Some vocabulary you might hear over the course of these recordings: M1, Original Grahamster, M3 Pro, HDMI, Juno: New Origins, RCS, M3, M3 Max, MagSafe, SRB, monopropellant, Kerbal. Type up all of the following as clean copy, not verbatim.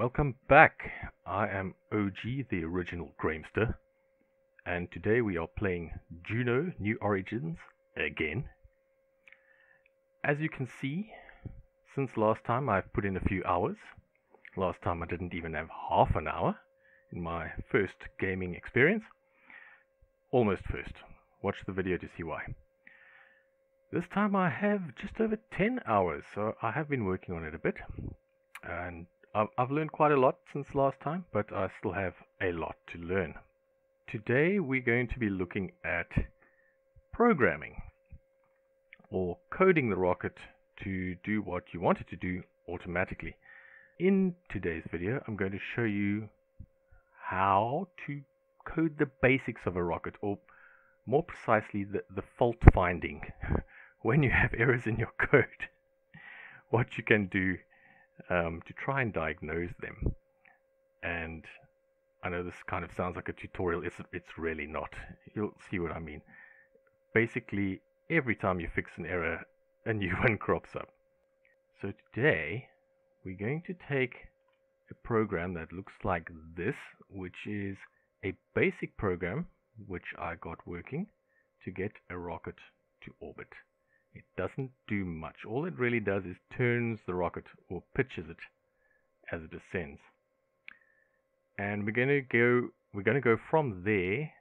Welcome back. I am OG, the Original Grahamster, and today we are playing Juno: New Origins again. As you can see, since last time I've put in a few hours. Last time I didn't even have half an hour in my first gaming experience. Almost first. Watch the video to see why. This time I have just over 10 hours, so I have been working on it a bit. And I've learned quite a lot since last time, but I still have a lot to learn. Today we're going to be looking at programming, or coding the rocket to do what you want it to do automatically. In today's video I'm going to show you how to code the basics of a rocket, or more precisely the fault finding when you have errors in your code, what you can do to try and diagnose them. And I know this kind of sounds like a tutorial. It's really not. You'll see what I mean. Basically, every time you fix an error, a new one crops up. So today we're going to take a program that looks like this, which is a basic program which I got working to get a rocket to orbit. It doesn't do much. All it really does is turns the rocket, or pitches it as it descends. And we're going to go from there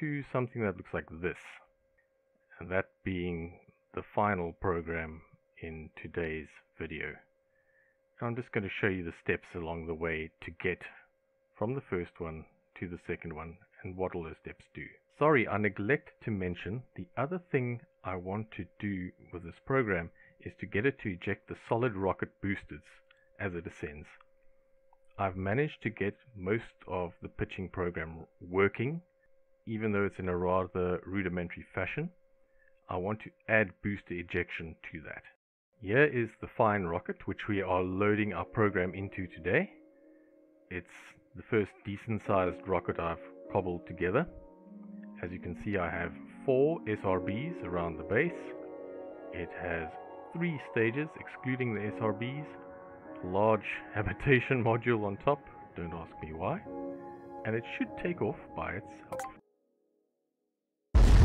to something that looks like this, and that being the final program in today's video. And I'm just going to show you the steps along the way to get from the first one to the second one, and what all those steps do. Sorry, I neglected to mention the other thing I want to do with this program is to get it to eject the solid rocket boosters as it ascends. I've managed to get most of the pitching program working, even though it's in a rather rudimentary fashion. I want to add booster ejection to that. Here is the fine rocket which we are loading our program into today. It's the first decent sized rocket I've cobbled together. As you can see, I have 4 SRBs around the base. It has 3 stages, excluding the SRBs, large habitation module on top, don't ask me why, and it should take off by itself.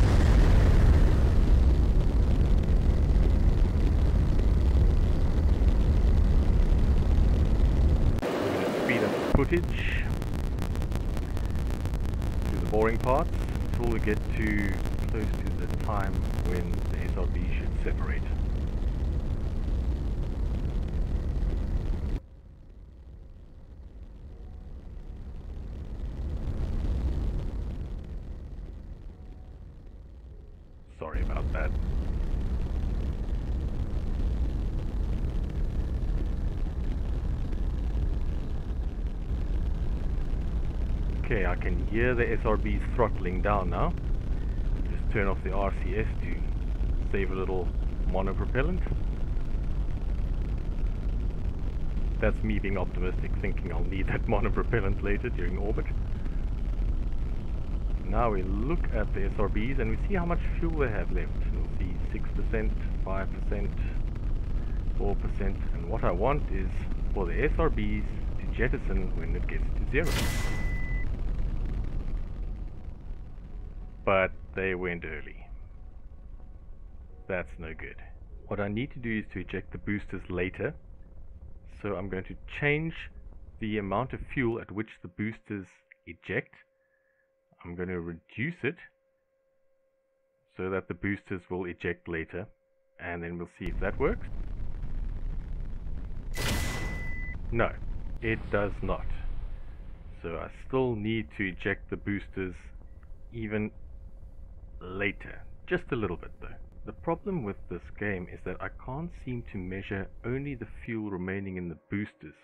We're going to speed up the footage, do the boring parts, until we get to close to the time when the SRB should separate. Sorry about that. Okay, I can hear the SRBs throttling down now. Just turn off the RCS to save a little monopropellant. That's me being optimistic, thinking I'll need that monopropellant later during orbit. Now we look at the SRBs and we see how much fuel they have left. We'll see 6%, 5%, 4%, and what I want is for the SRBs to jettison when it gets to zero. But they went early. That's no good. What I need to do is to eject the boosters later, so I'm going to change the amount of fuel at which the boosters eject. I'm going to reduce it so that the boosters will eject later, and then we'll see if that works. No, it does not. So I still need to eject the boosters even later, just a little bit though. The problem with this game is that I can't seem to measure only the fuel remaining in the boosters.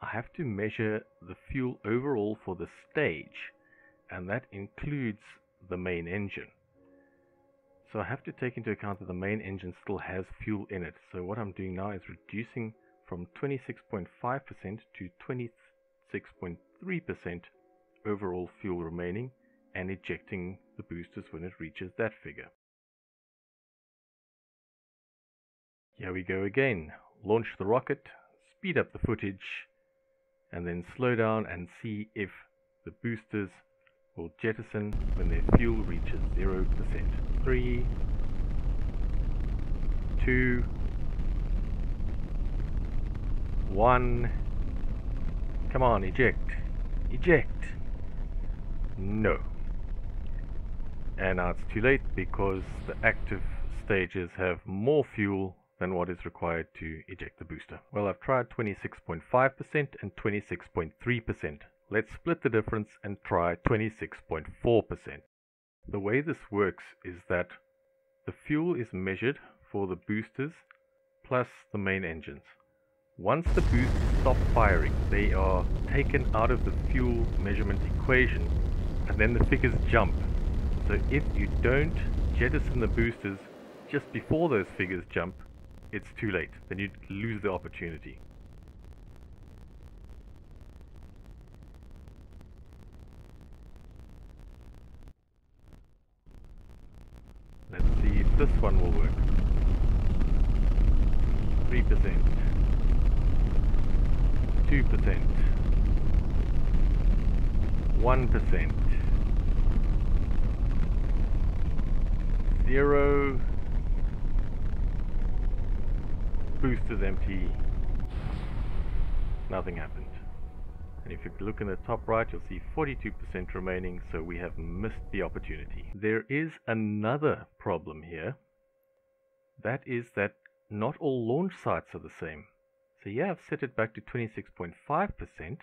I have to measure the fuel overall for the stage, and that includes the main engine. So I have to take into account that the main engine still has fuel in it. So what I'm doing now is reducing from 26.5% to 26.3% overall fuel remaining, and ejecting the boosters when it reaches that figure. Here we go again. Launch the rocket, speed up the footage, and then slow down and see if the boosters will jettison when their fuel reaches 0%. 3, 2, 1. Come on, eject. Eject. No. And now it's too late because the active stages have more fuel than what is required to eject the booster. Well, I've tried 26.5% and 26.3%. Let's split the difference and try 26.4%. The way this works is that the fuel is measured for the boosters plus the main engines. Once the boosters stop firing, they are taken out of the fuel measurement equation, and then the figures jump. So if you don't jettison the boosters just before those figures jump, it's too late. Then you lose the opportunity. Let's see if this one will work. 3%. 2%. 1%. 0. Boosters empty. Nothing happened. And if you look in the top right, you'll see 42% remaining, so we have missed the opportunity. There is another problem here. That is that not all launch sites are the same. So yeah, I've set it back to 26.5%,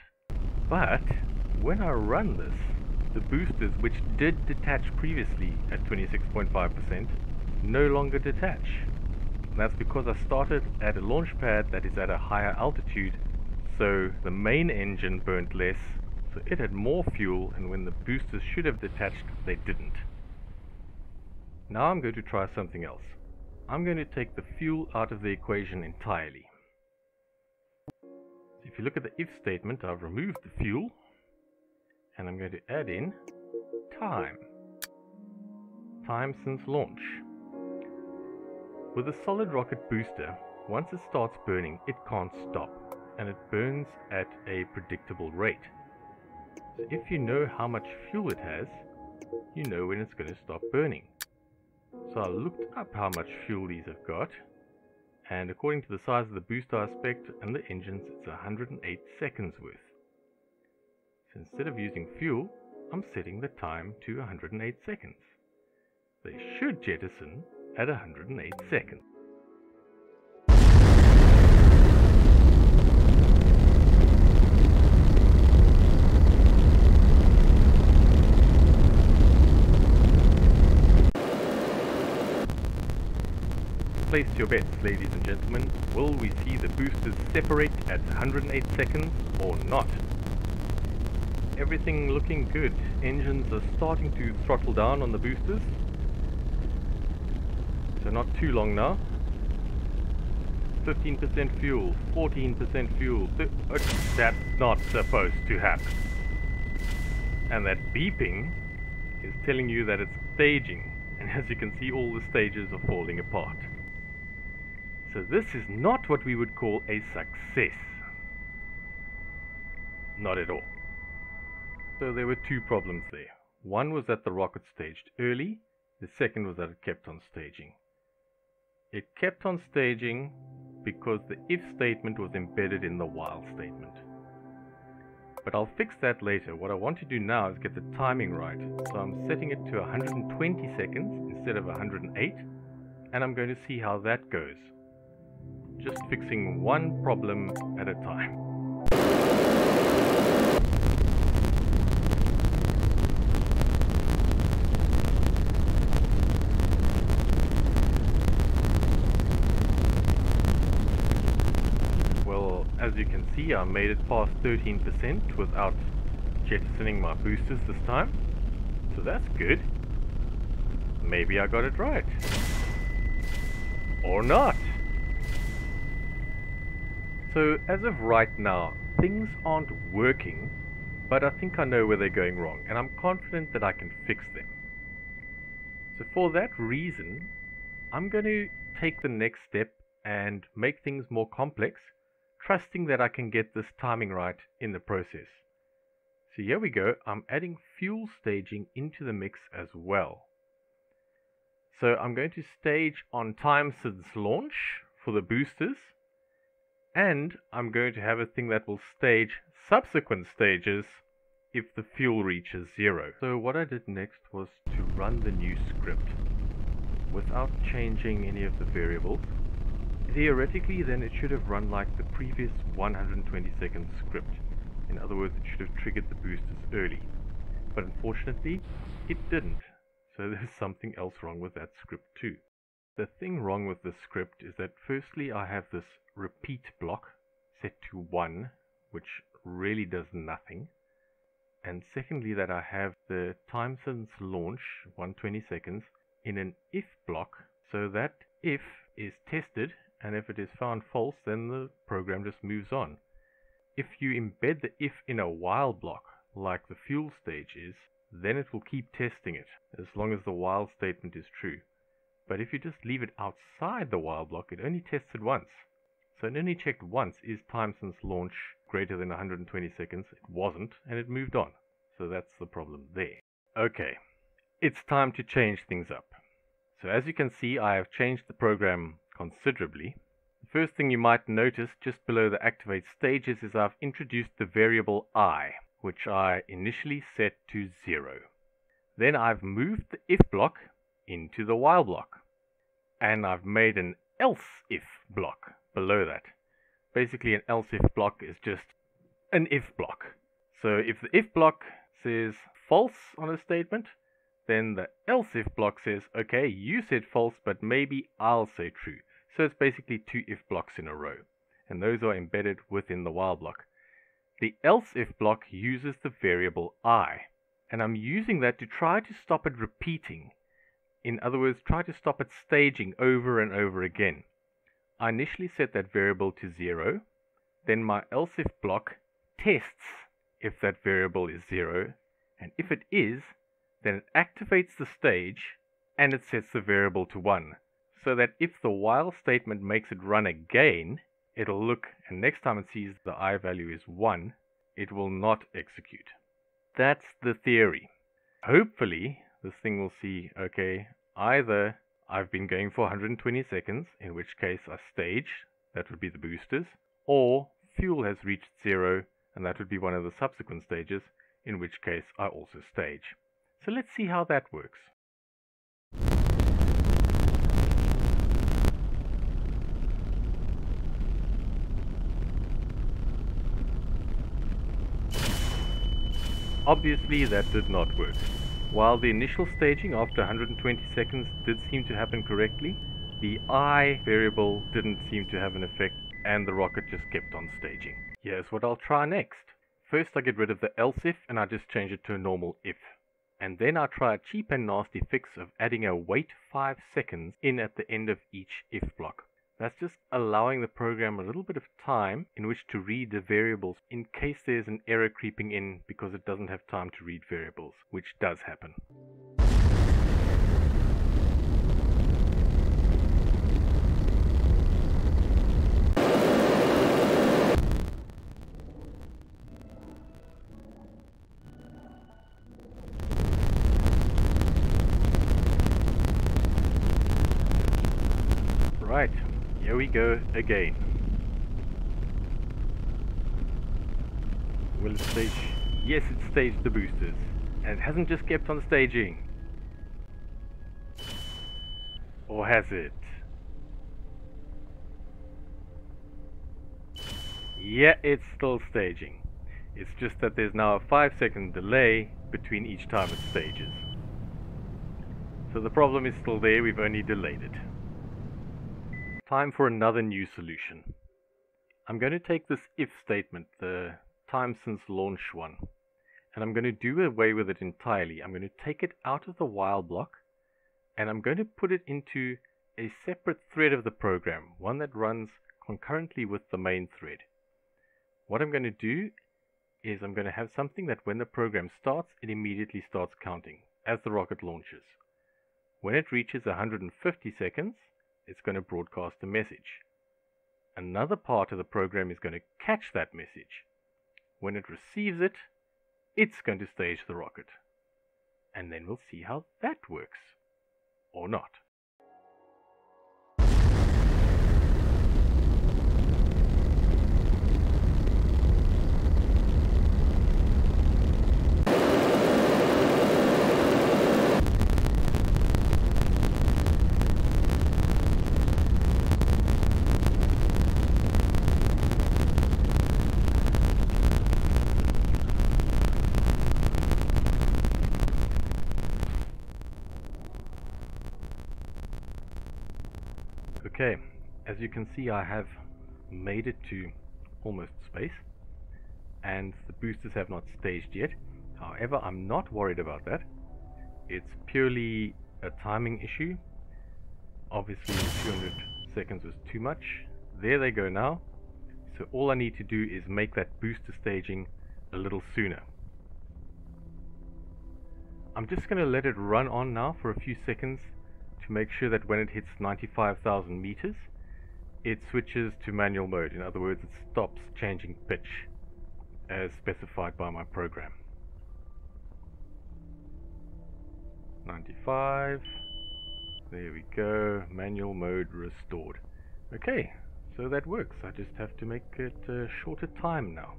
but when I run this, the boosters which did detach previously at 26.5% no longer detach. And that's because I started at a launch pad that is at a higher altitude, so the main engine burnt less, so it had more fuel, and when the boosters should have detached, they didn't. Now I'm going to try something else. I'm going to take the fuel out of the equation entirely. If you look at the if statement, I've removed the fuel, and I'm going to add in time. Time since launch. With a solid rocket booster, once it starts burning, it can't stop, and it burns at a predictable rate. So if you know how much fuel it has, you know when it's going to stop burning. So I looked up how much fuel these have got, and according to the size of the booster I spec'd and the engines, it's 108 seconds worth. So instead of using fuel, I'm setting the time to 108 seconds. They should jettison at 108 seconds. Place your bets, ladies and gentlemen. Will we see the boosters separate at 108 seconds or not? Everything looking good. Engines are starting to throttle down on the boosters. So not too long now. 15% fuel, 14% fuel. That's not supposed to happen. And that beeping is telling you that it's staging. And as you can see, all the stages are falling apart. So this is not what we would call a success. Not at all. So there were two problems there. One was that the rocket staged early. The second was that it kept on staging. It kept on staging because the if statement was embedded in the while statement. But I'll fix that later. What I want to do now is get the timing right. So I'm setting it to 120 seconds instead of 108, and I'm going to see how that goes. Just fixing one problem at a time. As you can see, I made it past 13% without jettisoning my boosters this time, so that's good. Maybe I got it right. Or not. So as of right now, things aren't working, but I think I know where they're going wrong, and I'm confident that I can fix them. So for that reason, I'm going to take the next step and make things more complex, trusting that I can get this timing right in the process. So here we go, I'm adding fuel staging into the mix as well. So I'm going to stage on time since launch for the boosters, and I'm going to have a thing that will stage subsequent stages if the fuel reaches zero. So what I did next was to run the new script without changing any of the variables. Theoretically then it should have run like the previous 120-second script. In other words, it should have triggered the boosters early, but unfortunately it didn't. So there's something else wrong with that script too. The thing wrong with this script is that firstly I have this repeat block set to 1, which really does nothing, and secondly that I have the time since launch 120 seconds in an if block, so that if is tested, and if it is found false then the program just moves on. If you embed the if in a while block like the fuel stage is, then it will keep testing it as long as the while statement is true. But if you just leave it outside the while block, it only tests it once. So it only checked once, is time since launch greater than 120 seconds? It wasn't, and it moved on. So that's the problem there. Okay, it's time to change things up. So as you can see, I have changed the program considerably. The first thing you might notice just below the activate stages is I've introduced the variable I, which I initially set to 0. Then I've moved the if block into the while block, and I've made an else if block below that. Basically an else if block is just an if block. So if the if block says false on a statement, then the else if block says, okay, you said false, but maybe I'll say true. So it's basically two if blocks in a row, and those are embedded within the while block. The else if block uses the variable I, and I'm using that to try to stop it repeating. In other words, try to stop it staging over and over again. I initially set that variable to 0, then my else if block tests if that variable is 0, and if it is, then it activates the stage and it sets the variable to 1, so that if the while statement makes it run again, it'll look, and next time it sees the I value is 1, it will not execute. That's the theory. Hopefully this thing will see, okay, either I've been going for 120 seconds, in which case I stage, that would be the boosters, or fuel has reached 0, and that would be one of the subsequent stages, in which case I also stage. So let's see how that works. Obviously that did not work. While the initial staging after 120 seconds did seem to happen correctly, the I variable didn't seem to have an effect, and the rocket just kept on staging. Here's what I'll try next. First I get rid of the else if and I just change it to a normal if. And then I try a cheap and nasty fix of adding a wait 5 seconds in at the end of each if block. That's just allowing the program a little bit of time in which to read the variables in case there's an error creeping in because it doesn't have time to read variables, which does happen. Right. Here we go again. Will it stage? Yes, it staged the boosters. And it hasn't just kept on staging. Or has it? Yeah, it's still staging. It's just that there's now a 5-second delay between each time it stages. So the problem is still there, we've only delayed it. Time for another new solution. I'm going to take this if statement, the time since launch one, and I'm going to do away with it entirely. I'm going to take it out of the while block, and I'm going to put it into a separate thread of the program, one that runs concurrently with the main thread. What I'm going to do is I'm going to have something that when the program starts, it immediately starts counting as the rocket launches. When it reaches 150 seconds, it's going to broadcast a message. another part of the program is going to catch that message. When it receives it, it's going to stage the rocket. And then we'll see how that works. Or not. Okay, as you can see, I have made it to almost space and the boosters have not staged yet. However, I'm not worried about that. It's purely a timing issue. Obviously 200 seconds was too much. There they go now. So all I need to do is make that booster staging a little sooner. I'm just going to let it run on now for a few seconds to make sure that when it hits 95,000 meters, it switches to manual mode. In other words, it stops changing pitch as specified by my program. 95, there we go, manual mode restored. Okay, so that works. I just have to make it a shorter time now.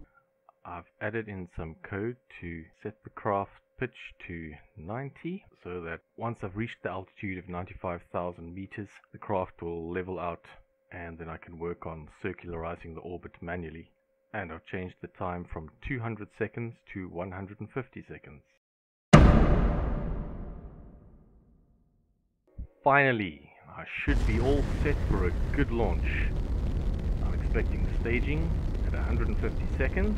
I've added in some code to set the craft pitch to 90, so that once I've reached the altitude of 95,000 meters, the craft will level out and then I can work on circularizing the orbit manually. And I've changed the time from 200 seconds to 150 seconds. Finally, I should be all set for a good launch. I'm expecting staging at 150 seconds.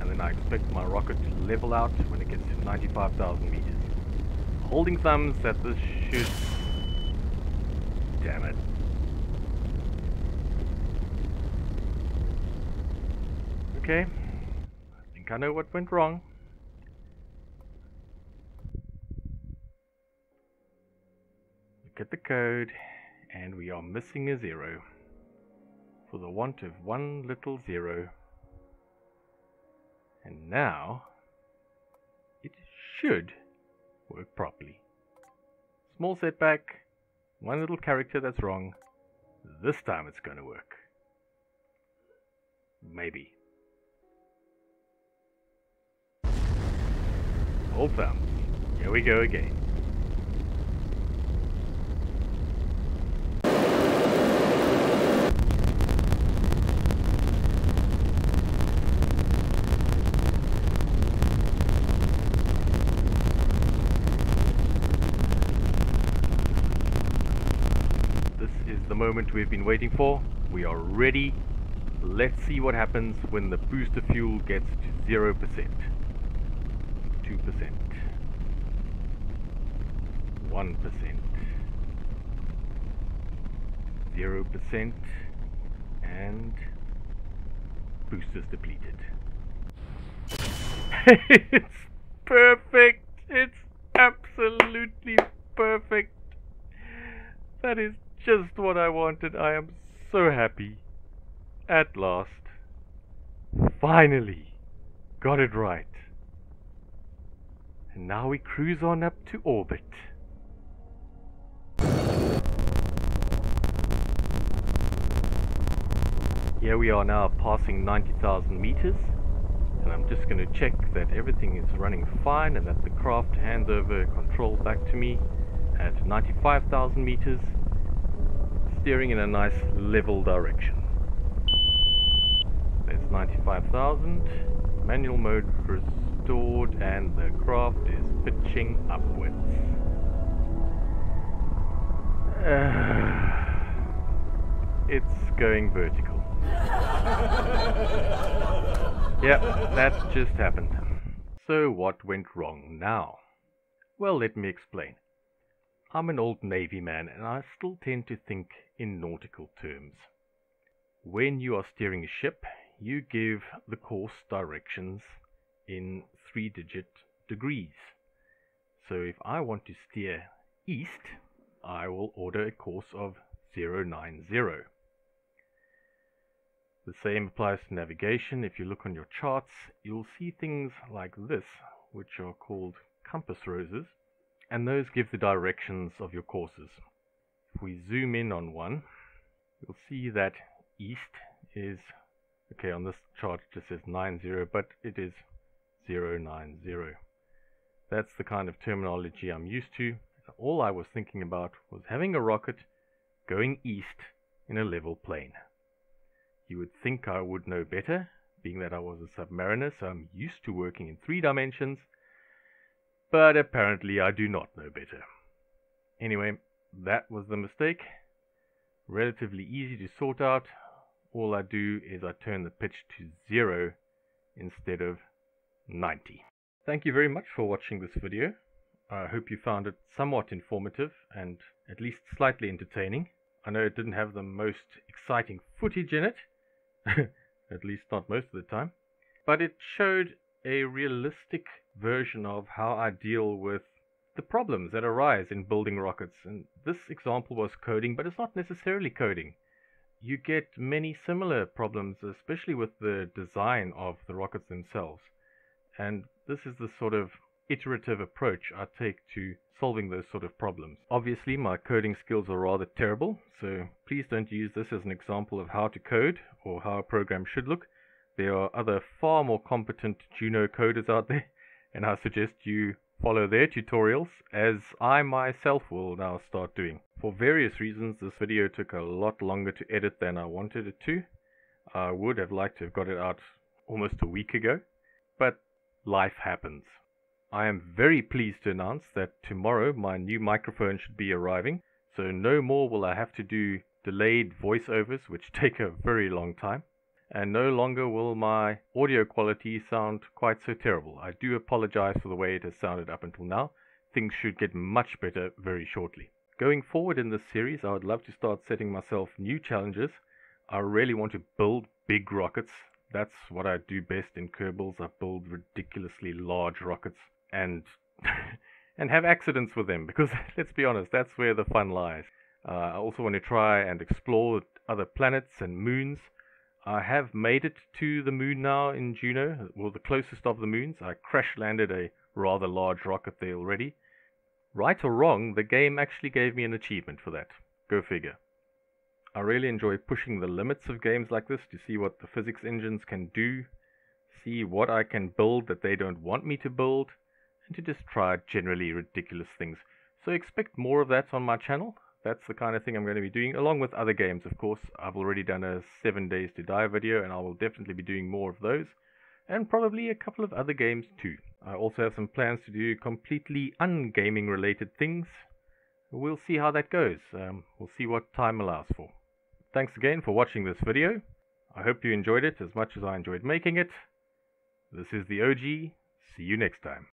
And then I expect my rocket to level out when it gets to 95,000 meters. Holding thumbs that this should... Damn it. Okay. I think I know what went wrong. Look at the code. And we are missing a zero. For the want of one little zero. And now, it should work properly. Small setback, one little character that's wrong. This time it's going to work. Maybe. Hold thumbs. Here we go again. Moment we've been waiting for. We are ready. Let's see what happens when the booster fuel gets to 0%. 2%. 1%. 0%. And... boosters depleted. It's perfect! It's absolutely perfect! That is just what I wanted. I am so happy. At last. Finally. Got it right. And now we cruise on up to orbit. Here we are now passing 90,000 meters. And I'm just going to check that everything is running fine and that the craft hands over control back to me at 95,000 meters. Steering in a nice level direction. That's 95,000. Manual mode restored and the craft is pitching upwards. It's going vertical. Yep, that just happened. So what went wrong now? Well, let me explain. I'm an old Navy man and I still tend to think in nautical terms. When you are steering a ship, you give the course directions in 3-digit degrees. So if I want to steer east, I will order a course of 090. The same applies to navigation. If you look on your charts, you'll see things like this, which are called compass roses, and those give the directions of your courses. If we zoom in on one, you'll see that east is, okay, on this chart it just says 90, but it is 090. That's the kind of terminology I'm used to. All I was thinking about was having a rocket going east in a level plane. You would think I would know better, being that I was a submariner, so I'm used to working in 3 dimensions, but apparently I do not know better. Anyway, that was the mistake. Relatively easy to sort out. All I do is I turn the pitch to 0 instead of 90. Thank you very much for watching this video. I hope you found it somewhat informative and at least slightly entertaining. I know it didn't have the most exciting footage in it, at least not most of the time, but it showed a realistic version of how I deal with the problems that arise in building rockets. And this example was coding, but it's not necessarily coding. You get many similar problems, especially with the design of the rockets themselves. And this is the sort of iterative approach I take to solving those sort of problems. Obviously, my coding skills are rather terrible, so please don't use this as an example of how to code or how a program should look. There are other far more competent Juno coders out there, and I suggest you follow their tutorials, as I myself will now start doing. For various reasons, this video took a lot longer to edit than I wanted it to. I would have liked to have got it out almost a week ago, but life happens. I am very pleased to announce that tomorrow my new microphone should be arriving, so no more will I have to do delayed voiceovers, which take a very long time, and no longer will my audio quality sound quite so terrible. I do apologize for the way it has sounded up until now. Things should get much better very shortly. Going forward in this series, I would love to start setting myself new challenges. I really want to build big rockets. That's what I do best in Kerbals. I build ridiculously large rockets. And have accidents with them, because let's be honest, that's where the fun lies. I also want to try and explore other planets and moons. I have made it to the moon now in Juno, well, the closest of the moons. I crash landed a rather large rocket there already. Right or wrong, the game actually gave me an achievement for that. Go figure. I really enjoy pushing the limits of games like this to see what the physics engines can do, see what I can build that they don't want me to build, and to just try generally ridiculous things. So expect more of that on my channel. That's the kind of thing I'm going to be doing, along with other games, of course. I've already done a 7 Days to Die video, and I will definitely be doing more of those, and probably a couple of other games too. I also have some plans to do completely un-gaming related things. We'll see how that goes. We'll see what time allows for. Thanks again for watching this video. I hope you enjoyed it as much as I enjoyed making it. This is the OG. See you next time.